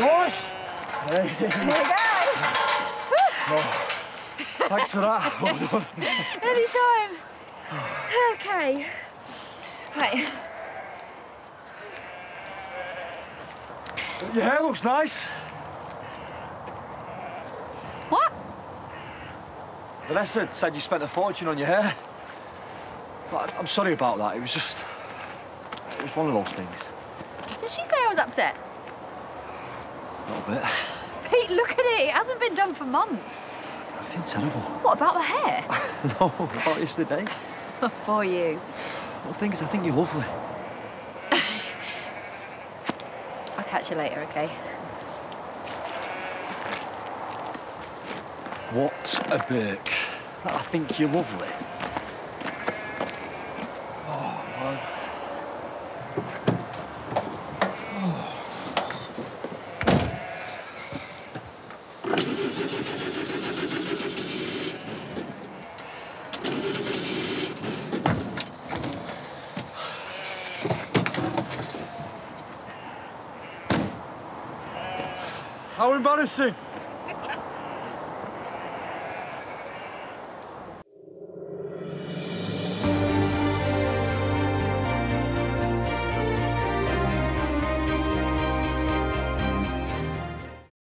gosh! There you go. Oh, thanks for that. Well done. Any time. Okay. Right. Your hair looks nice. What? Vanessa said you spent a fortune on your hair. But I'm sorry about that. It was just... it was one of those things. Did she say I was upset? A little bit. Pete, look at it. It hasn't been done for months. I feel terrible. What, about the hair? No, about yesterday. For you. Well, the thing is, I think you're lovely. I'll catch you later, OK? What a birk. That I think you're lovely. Oh, man. How embarrassing!